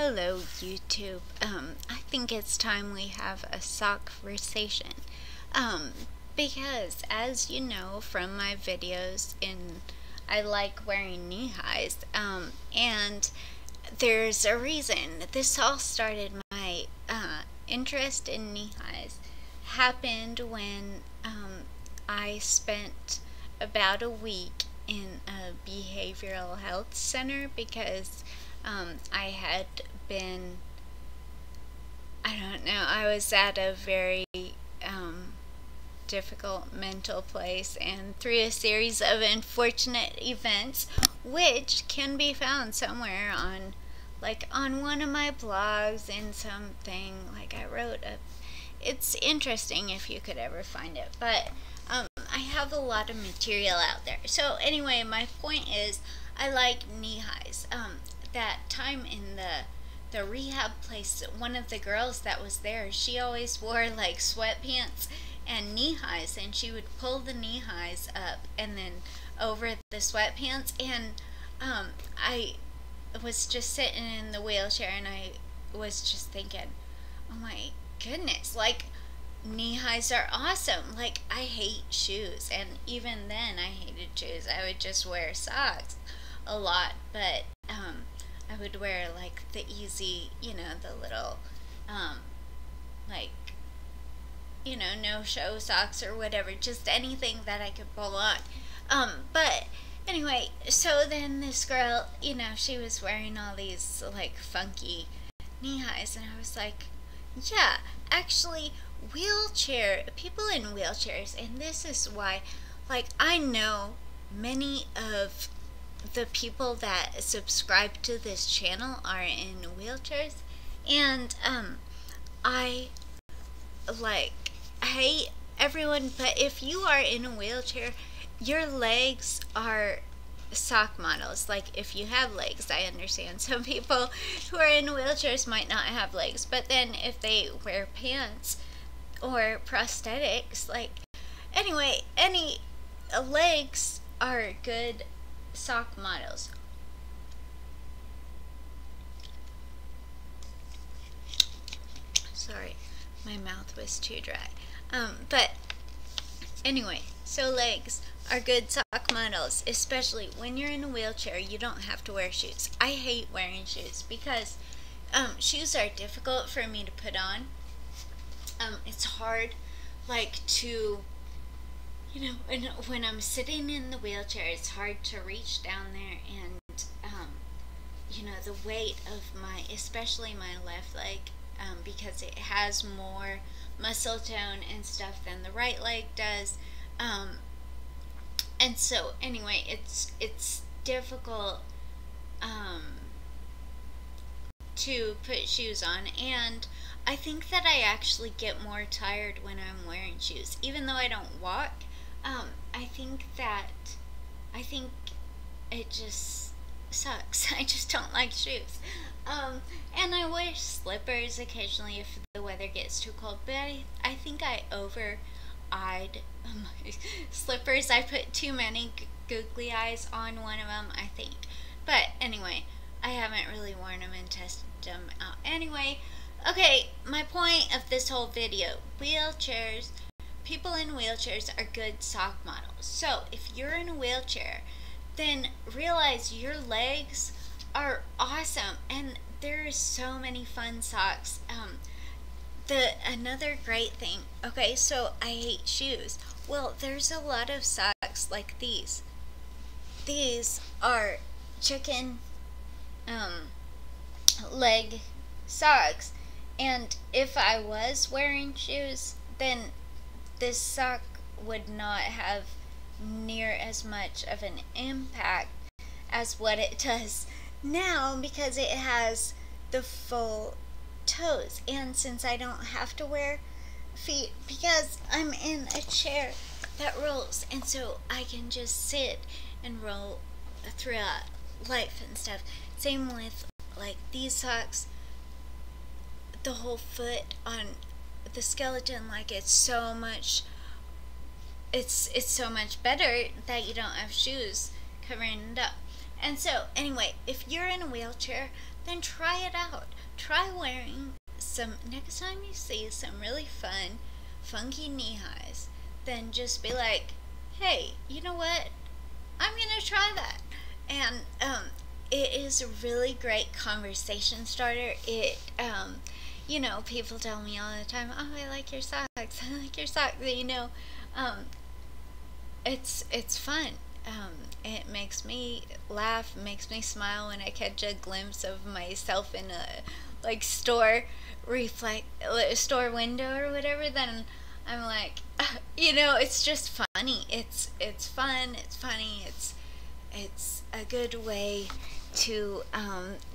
Hello YouTube. I think it's time we have a sock versation. Because as you know from my videos, I like wearing knee highs, and there's a reason. This all started, my interest in knee highs happened when I spent about a week in a behavioral health center because I had been, I was at a very difficult mental place, and through a series of unfortunate events, which can be found somewhere on, on one of my blogs and something, I wrote a, it's interesting if you could ever find it, but I have a lot of material out there. So anyway, my point is, I like knee highs. That time in the rehab place, one of the girls that was there, she always wore sweatpants and knee highs, and she would pull the knee highs up and then over the sweatpants, and I was just sitting in the wheelchair and I was just thinking, oh my goodness, knee highs are awesome. I hate shoes, and even then I hated shoes. I would just wear socks a lot, but I would wear the easy, the little no-show socks or whatever, just anything that I could pull on. But anyway, so then this girl, she was wearing all these funky knee highs, and I was like, yeah, actually people in wheelchairs, and this is why, I know many of the people that subscribe to this channel are in wheelchairs, and I hate everyone, but if you are in a wheelchair, your legs are sock models. If you have legs, I understand some people who are in wheelchairs might not have legs, but then if they wear pants or prosthetics, anyway, any legs are good sock models. Sorry, my mouth was too dry. But anyway, so legs are good sock models, especially when you're in a wheelchair. You don't have to wear shoes. I hate wearing shoes because shoes are difficult for me to put on. It's hard, to, when I'm sitting in the wheelchair, it's hard to reach down there, and, the weight of my, especially my left leg, because it has more muscle tone and stuff than the right leg does, and so, anyway, it's difficult, to put shoes on, and I think that I actually get more tired when I'm wearing shoes, even though I don't walk. I think it just sucks. I just don't like shoes. And I wear slippers occasionally if the weather gets too cold, but I think I over-eyed my slippers. I put too many googly eyes on one of them, I think. But anyway, I haven't really worn them and tested them out. Anyway, okay, my point of this whole video, wheelchairs, people in wheelchairs are good sock models. So if you're in a wheelchair, then realize your legs are awesome, and there are so many fun socks. Another great thing, okay, so I hate shoes. Well, there's a lot of socks like these. These are chicken leg socks, and if I was wearing shoes, then this sock would not have near as much of an impact as what it does now, because it has the full toes, and since I don't have to wear feet because I'm in a chair that rolls, and so I can just sit and roll throughout life and stuff. Same with these socks, the whole foot on the skeleton, it's so much, it's so much better that you don't have shoes covering it up. And so anyway, if you're in a wheelchair, then try it out. Try wearing some, next time you see some really fun, funky knee highs, then just be like, hey, you know what? I'm gonna try that. And it is a really great conversation starter. It, you know, people tell me all the time, oh, I like your socks, I like your socks, you know, it's fun. It makes me laugh, makes me smile when I catch a glimpse of myself in a, like, store window or whatever, then I'm like, you know, it's just funny. It's fun, it's funny, it's a good way to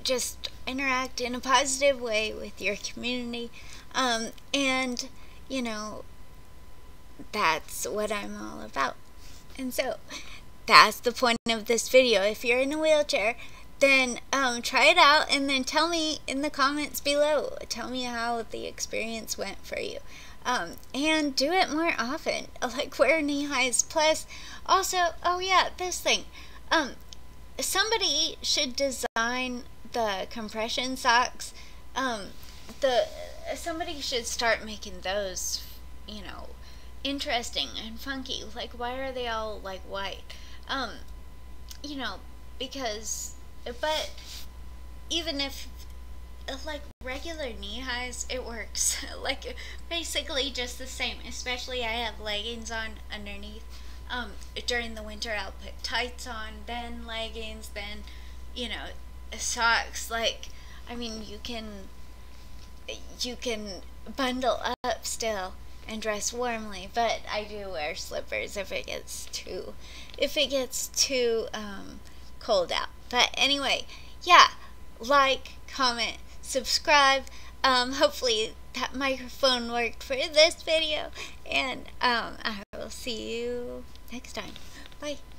just interact in a positive way with your community, and you know, that's what I'm all about. And so that's the point of this video. If you're in a wheelchair, then try it out, and then tell me in the comments below, tell me how the experience went for you. And do it more often, like wear knee highs. Plus, also, oh yeah, this thing, somebody should design the compression socks. Somebody should start making those, you know, interesting and funky. Like, why are they all like white? You know, because, but even if, like, regular knee highs, it works. Like, basically just the same, especially I have leggings on underneath. During the winter I'll put tights on, then leggings, then, you know, socks. Like, I mean, you can bundle up still and dress warmly, but I do wear slippers if it gets too cold out. But anyway, yeah, like, comment, subscribe. Hopefully that microphone worked for this video, and I will see you next time. Bye.